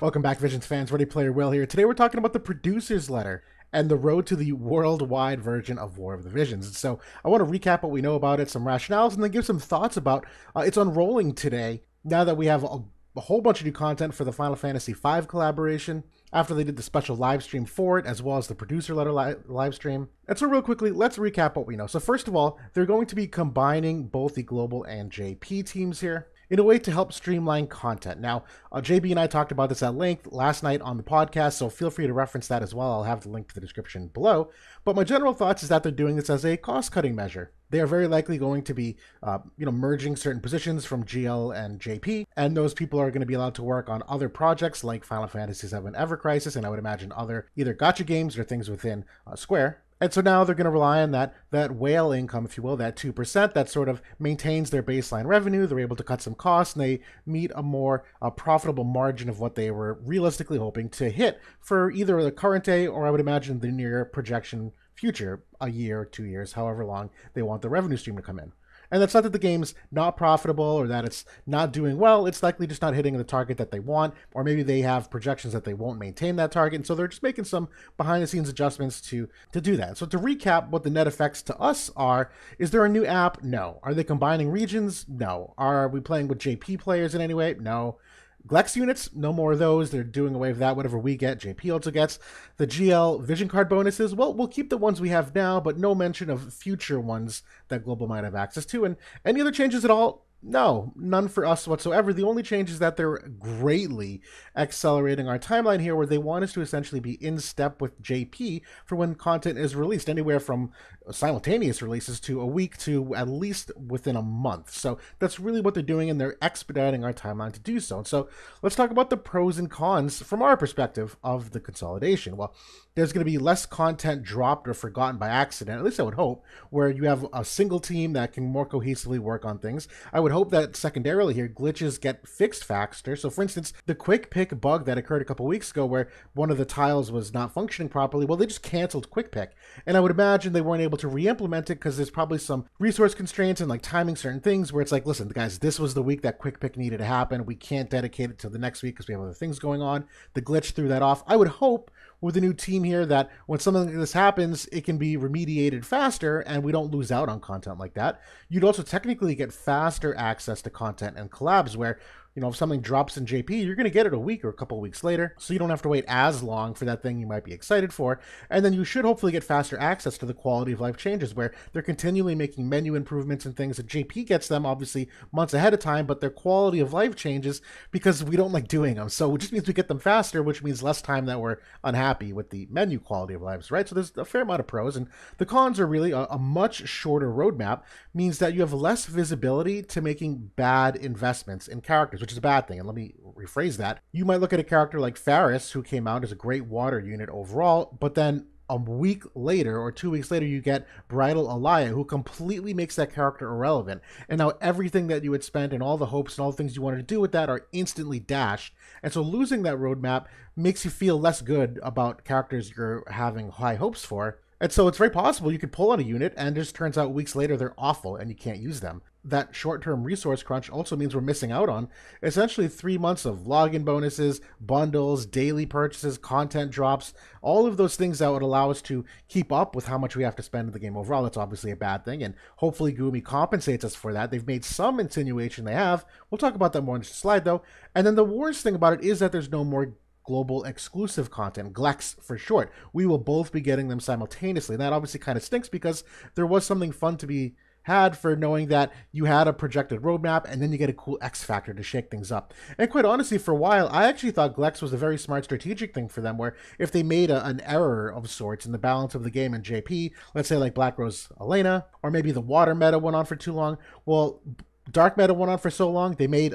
Welcome back, Visions fans. Ready Player Will here. Today we're talking about the producer's letter and the road to the worldwide version of War of the Visions. So I want to recap what we know about it, some rationales, and then give some thoughts about its unrolling today, now that we have a whole bunch of new content for the Final Fantasy V collaboration, after they did the special live stream for it, as well as the producer letter live stream. And so real quickly, let's recap what we know. So first of all, they're going to be combining both the global and JP teams here in a way to help streamline content. Now, JB and I talked about this at length last night on the podcast, so feel free to reference that as well. I'll have the link to the description below. But my general thoughts is that they're doing this as a cost-cutting measure. They are very likely going to be merging certain positions from GL and JP, and those people are going to be allowed to work on other projects like Final Fantasy VII Ever Crisis, and I would imagine other either gacha games or things within Square. And so now they're going to rely on that whale income, if you will, that 2% that sort of maintains their baseline revenue. They're able to cut some costs, and they meet a more profitable margin of what they were realistically hoping to hit for either the current day or, I would imagine, the near projection future, a year or 2 years, however long they want the revenue stream to come in. And that's not that the game's not profitable or that it's not doing well. It's likely just not hitting the target that they want, or maybe they have projections that they won't maintain that target. And so they're just making some behind-the-scenes adjustments to do that. So to recap what the net effects to us are, is there a new app? No. Are they combining regions? No. Are we playing with JP players in any way? No. Glex units, no more of those. They're doing away with that. Whatever we get, JP also gets. The GL vision card bonuses, well, we'll keep the ones we have now, but no mention of future ones that Global might have access to. And any other changes at all? No, none for us whatsoever. The only change is that they're greatly accelerating our timeline here, where they want us to essentially be in step with JP for when content is released, anywhere from simultaneous releases to a week to at least within a month. So that's really what they're doing, and they're expediting our timeline to do so. And so let's talk about the pros and cons from our perspective of the consolidation. Well, there's going to be less content dropped or forgotten by accident, at least I would hope, where you have a single team that can more cohesively work on things. I would hope that secondarily here, glitches get fixed faster. So for instance, the quick pick bug that occurred a couple weeks ago where one of the tiles was not functioning properly, well, they just canceled quick pick. And I would imagine they weren't able to re-implement it because there's probably some resource constraints and like timing certain things where it's like, listen, guys, this was the week that quick pick needed to happen. We can't dedicate it till the next week because we have other things going on. The glitch threw that off. I would hope with a new team here that when something like this happens, it can be remediated faster and we don't lose out on content like that. You'd also technically get faster access to content and collabs where, you know, if something drops in JP, you're going to get it a week or a couple of weeks later. So you don't have to wait as long for that thing you might be excited for. And then you should hopefully get faster access to the quality of life changes where they're continually making menu improvements and things that JP gets them obviously months ahead of time, but their quality of life changes because we don't like doing them. So it just means we get them faster, which means less time that we're unhappy with the menu quality of lives, right? So there's a fair amount of pros, and the cons are really a much shorter roadmap means that you have less visibility to making bad investments in characters, which is a bad thing. And let me rephrase that. You might look at a character like Faris, who came out as a great water unit overall, but then a week later or 2 weeks later, you get Bridal Alaya, who completely makes that character irrelevant. And now everything that you had spent and all the hopes and all the things you wanted to do with that are instantly dashed. And so losing that roadmap makes you feel less good about characters you're having high hopes for. And so it's very possible you could pull out a unit and it just turns out weeks later they're awful and you can't use them. That short-term resource crunch also means we're missing out on essentially 3 months of login bonuses, bundles, daily purchases, content drops, all of those things that would allow us to keep up with how much we have to spend in the game overall. That's obviously a bad thing, and hopefully Gumi compensates us for that. They've made some insinuation they have. We'll talk about that more in just a slide, though. And then the worst thing about it is that there's no more global exclusive content, GLEX for short. We will both be getting them simultaneously. And that obviously kind of stinks because there was something fun to be had for knowing that you had a projected roadmap and then you get a cool X factor to shake things up. And quite honestly, for a while, I actually thought GLEX was a very smart strategic thing for them, where if they made an error of sorts in the balance of the game in JP, let's say like Black Rose Elena, or maybe the water meta went on for too long. Well, dark meta went on for so long, they made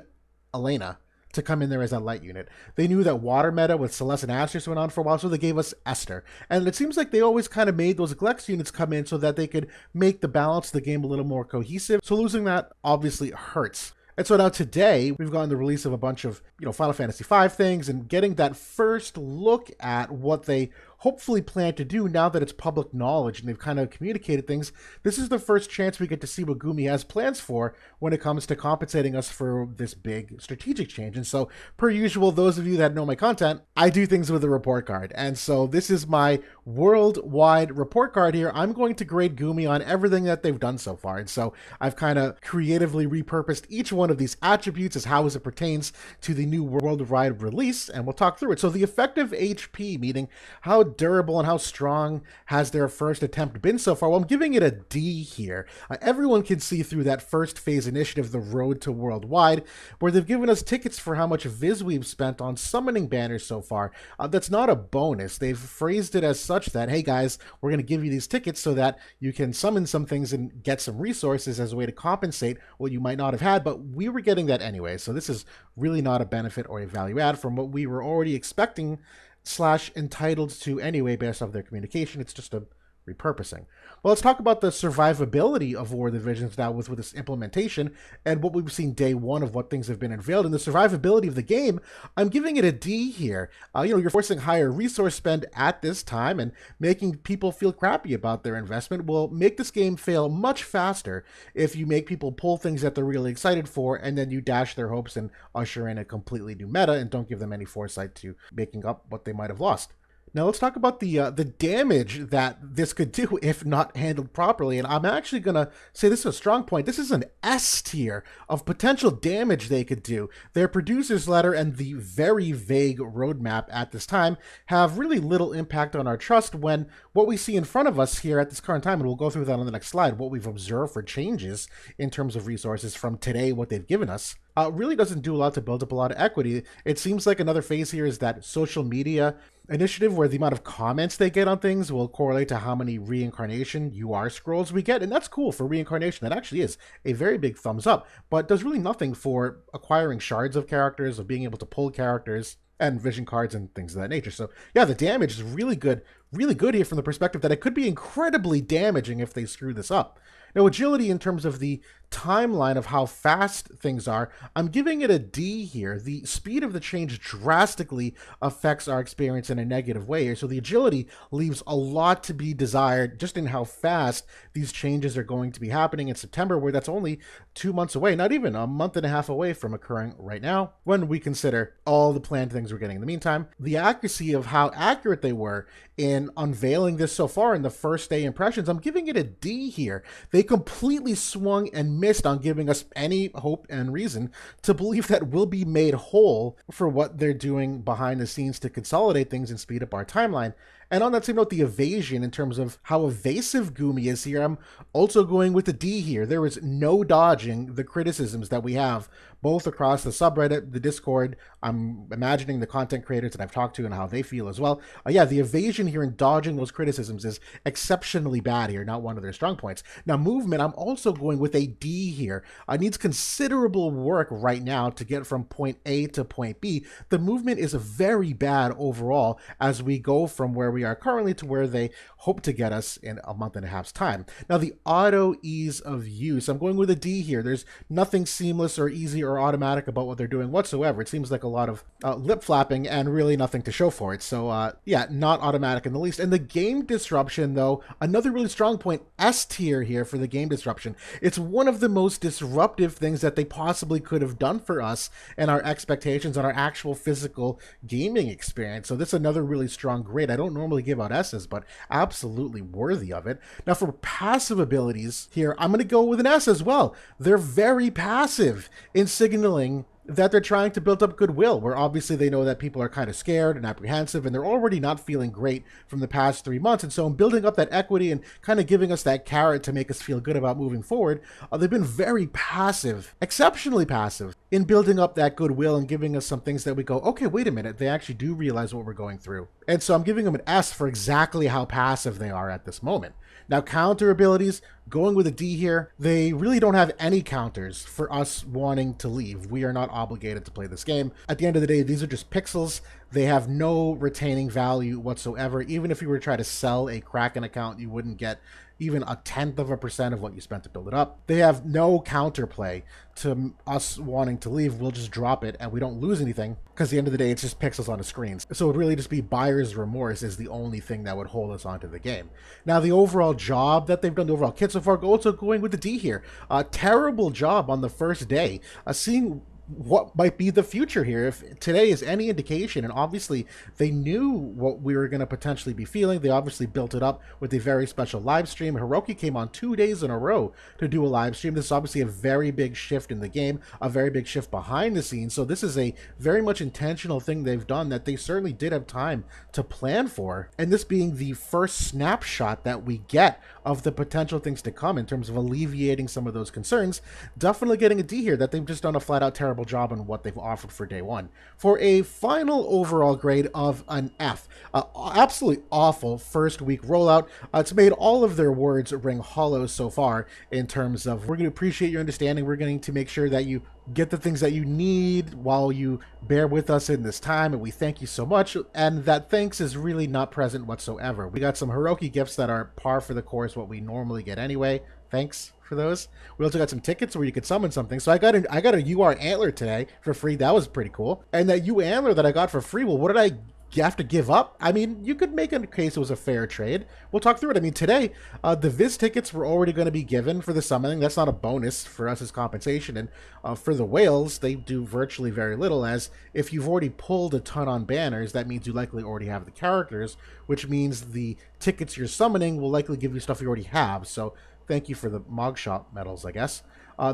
Elena to come in there as a light unit. They knew that water meta with Celeste and Astros went on for a while, so they gave us Esther. And it seems like they always kind of made those Glex units come in so that they could make the balance of the game a little more cohesive. So losing that obviously hurts. And so now today, we've gotten the release of a bunch of, Final Fantasy V things and getting that first look at what they hopefully plan to do now that it's public knowledge and they've kind of communicated things. This is the first chance we get to see what Gumi has plans for when it comes to compensating us for this big strategic change. And so, per usual, those of you that know my content, I do things with a report card. And so this is my worldwide report card here. I'm going to grade Gumi on everything that they've done so far. And so I've kind of creatively repurposed each one of these attributes as how as it pertains to the new worldwide release, and we'll talk through it. So the effective HP, meaning how durable and how strong has their first attempt been so far? Well, I'm giving it a D here. Everyone can see through that first phase initiative, the road to worldwide, where they've given us tickets for how much Viz we've spent on summoning banners so far. That's not a bonus. They've phrased it as such that, hey guys, we're going to give you these tickets so that you can summon some things and get some resources as a way to compensate what you might not have had, but we were getting that anyway. So this is really not a benefit or a value add from what we were already expecting slash entitled to anyway, based off their communication. It's just a repurposing. Well, let's talk about the survivability of War of the Visions now with this implementation and what we've seen day one of what things have been unveiled. And the survivability of the game, I'm giving it a D here. You're forcing higher resource spend at this time, and making people feel crappy about their investment will make this game fail much faster if you make people pull things that they're really excited for and then you dash their hopes and usher in a completely new meta and don't give them any foresight to making up what they might have lost. Now let's talk about the damage that this could do if not handled properly. And I'm actually going to say this is a strong point. This is an S tier of potential damage they could do. Their producer's letter and the very vague roadmap at this time have really little impact on our trust when what we see in front of us here at this current time, and we'll go through that on the next slide, what we've observed for changes in terms of resources from today, what they've given us. Really doesn't do a lot to build up a lot of equity. It seems like another phase here is that social media initiative where the amount of comments they get on things will correlate to how many reincarnation UR scrolls we get. And that's cool for reincarnation. That actually is a very big thumbs up, but does really nothing for acquiring shards of characters, of being able to pull characters and vision cards and things of that nature. So yeah, the damage is really good here from the perspective that it could be incredibly damaging if they screw this up. Now, agility in terms of the timeline of how fast things are, I'm giving it a D here. The speed of the change drastically affects our experience in a negative way here. So the agility leaves a lot to be desired just in how fast these changes are going to be happening in September, where that's only 2 months away, not even a month and a half away from occurring right now, when we consider all the planned things we're getting in the meantime. The accuracy of how accurate they were in unveiling this so far in the first day impressions, I'm giving it a D here. They completely swung and missed on giving us any hope and reason to believe that we'll be made whole for what they're doing behind the scenes to consolidate things and speed up our timeline. And on that same note, the evasion in terms of how evasive Gumi is here, I'm also going with a D here. There is no dodging the criticisms that we have, both across the subreddit, the Discord. I'm imagining the content creators that I've talked to and how they feel as well. Yeah, the evasion here and dodging those criticisms is exceptionally bad here, not one of their strong points. Now, movement, I'm also going with a D here. It needs considerable work right now to get from point A to point B. The movement is very bad overall as we go from where we are currently to where they hope to get us in a month and a half's time. Now, the auto ease of use, I'm going with a D here. There's nothing seamless or easy or automatic about what they're doing whatsoever. It seems like a lot of lip flapping and really nothing to show for it. So yeah, not automatic in the least. And the game disruption, though, another really strong point, S tier here for the game disruption. It's one of the most disruptive things that they possibly could have done for us and our expectations on our actual physical gaming experience. So this is another really strong grade. I don't know normally give out S's, but absolutely worthy of it. Now, for passive abilities here, I'm going to go with an S as well. They're very passive in signaling that they're trying to build up goodwill, where obviously they know that people are kind of scared and apprehensive, and they're already not feeling great from the past 3 months. And so in building up that equity and kind of giving us that carrot to make us feel good about moving forward, they've been very passive, exceptionally passive, in building up that goodwill and giving us some things that we go, okay, wait a minute, they actually do realize what we're going through. And so I'm giving them an S for exactly how passive they are at this moment. Now, counter abilities, going with a D here. They really don't have any counters for us wanting to leave. We are not obligated to play this game. At the end of the day, these are just pixels. They have no retaining value whatsoever. Even if you were to try to sell a Kraken account, you wouldn't get even 0.1% of what you spent to build it up. They have no counterplay to us wanting to leave. We'll just drop it and we don't lose anything, because at the end of the day, it's just pixels on the screens. So it would really just be buyer's remorse is the only thing that would hold us onto the game. Now, the overall job that they've done, the overall kit so far, also going with the D here. A terrible job on the first day, seeing what might be the future here, if today is any indication. And obviously they knew what we were going to potentially be feeling. They obviously built it up with a very special live stream. Hiroki came on 2 days in a row to do a live stream. This is obviously a very big shift in the game, a very big shift behind the scenes. So this is a very much intentional thing they've done that they certainly did have time to plan for. And this being the first snapshot that we get of the potential things to come in terms of alleviating some of those concerns, definitely getting a D here that they've just done a flat out terrible job on what they've offered for day one. For a final overall grade of an F, absolutely awful first week rollout. It's made all of their words ring hollow so far in terms of we're going to appreciate your understanding, we're going to make sure that you get the things that you need while you bear with us in this time, and we thank you so much. And that thanks is really not present whatsoever. We got some Hiroki gifts that are par for the course, what we normally get anyway. Thanks for those. We also got some tickets where you could summon something. So I got a UR antler today for free. That was pretty cool. And that UR antler that I got for free, well, what did I have to give up? I mean, you could make a case it was a fair trade. We'll talk through it. I mean, today, the Viz tickets were already going to be given for the summoning. That's not a bonus for us as compensation. And for the whales, they do virtually very little, as if you've already pulled a ton on banners, that means you likely already have the characters, which means the tickets you're summoning will likely give you stuff you already have. So thank you for the Mog Shop medals, I guess.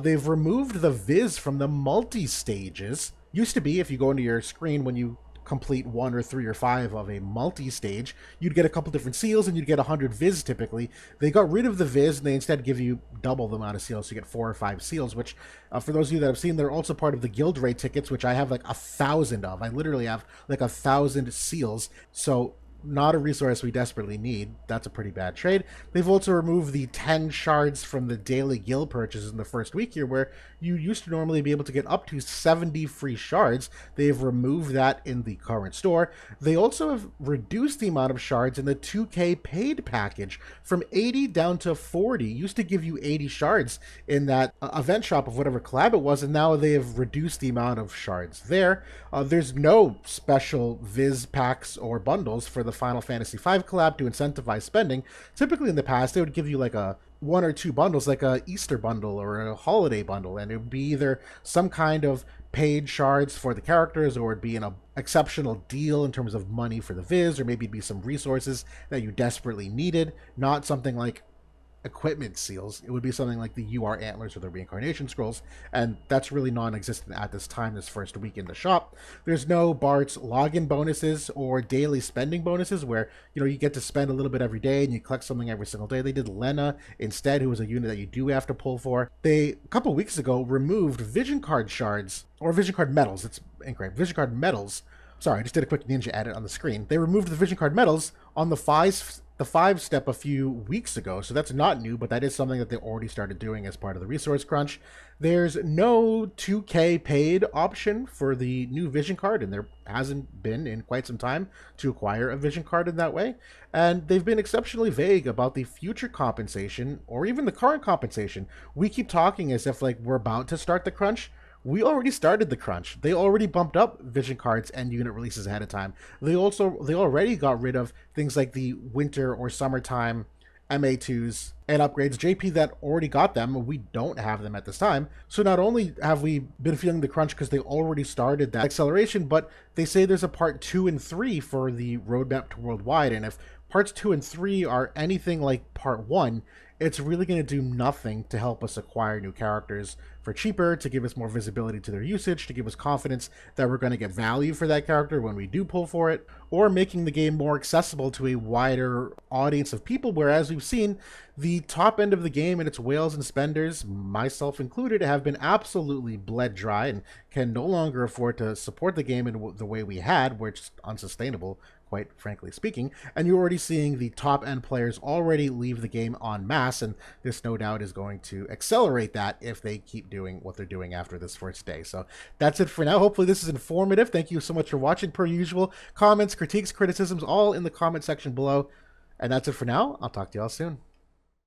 They've removed the Viz from the multi-stages. Used to be, if you go into your screen when you complete 1 or 3 or 5 of a multi-stage, you'd get a couple different seals and you'd get 100 Viz typically. They got rid of the Viz and they instead give you double the amount of seals, so you get 4 or 5 seals, which for those of you that have seen, they're also part of the guild raid tickets, which I have like 1,000 of. I literally have like 1,000 seals. So not a resource we desperately need. That's a pretty bad trade. They've also removed the 10 shards from the daily guild purchases in the first week here, where you used to normally be able to get up to 70 free shards. They've removed that in the current store. They also have reduced the amount of shards in the 2K paid package from 80 down to 40. Used to give you 80 shards in that event shop of whatever collab it was, and now they have reduced the amount of shards there. There's no special Viz packs or bundles for the Final Fantasy V collab to incentivize spending. Typically in the past, they would give you like a 1 or 2 bundles, like a Easter bundle or a holiday bundle, and it would be either some kind of paid shards for the characters, or it'd be an exceptional deal in terms of money for the Viz, or maybe it'd be some resources that you desperately needed, not something like equipment seals. It would be something like the UR antlers or the reincarnation scrolls, and that's really non-existent at this time, this first week in the shop. There's no Bartz login bonuses or daily spending bonuses, where you know you get to spend a little bit every day and you collect something every single day. They did Lena instead, who was a unit that you do have to pull for. They, a couple weeks ago, removed vision card shards, or vision card medals, it's incorrect, vision card medals. Sorry, I just did a quick ninja edit on the screen. They removed the vision card medals on the five step a few weeks ago, so that's not new, but that is something that they already started doing as part of the resource crunch. There's no 2K paid option for the new vision card, and there hasn't been in quite some time to acquire a vision card in that way. And they've been exceptionally vague about the future compensation or even the current compensation. We keep talking as if like we're about to start the crunch. We already started the crunch. They already bumped up vision cards and unit releases ahead of time. They already got rid of things like the winter or summertime MA2s and upgrades. JP that already got them. We don't have them at this time. So not only have we been feeling the crunch because they already started that acceleration, but they say there's a part 2 and 3 for the roadmap to worldwide. And if parts 2 and 3 are anything like part 1, it's really going to do nothing to help us acquire new characters for cheaper, to give us more visibility to their usage, to give us confidence that we're going to get value for that character when we do pull for it, or making the game more accessible to a wider audience of people, whereas we've seen the top end of the game and its whales and spenders, myself included, have been absolutely bled dry and can no longer afford to support the game in the way we had, which is unsustainable, quite frankly speaking. And you're already seeing the top end players already leave the game en masse, and this no doubt is going to accelerate that if they keep doing what they're doing after this first day. So that's it for now. Hopefully this is informative. Thank you so much for watching. Per usual, comments, critiques, criticisms, all in the comment section below. And that's it for now. I'll talk to y'all soon.